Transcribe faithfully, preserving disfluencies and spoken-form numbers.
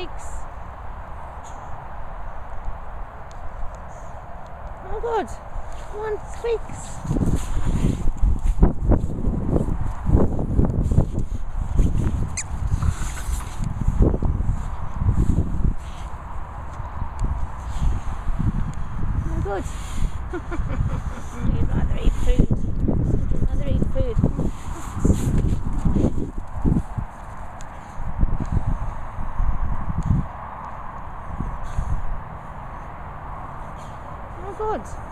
Yikes. Oh God, come on, squeaks. Good. You'd rather eat food. You'd rather eat food. Oh, good.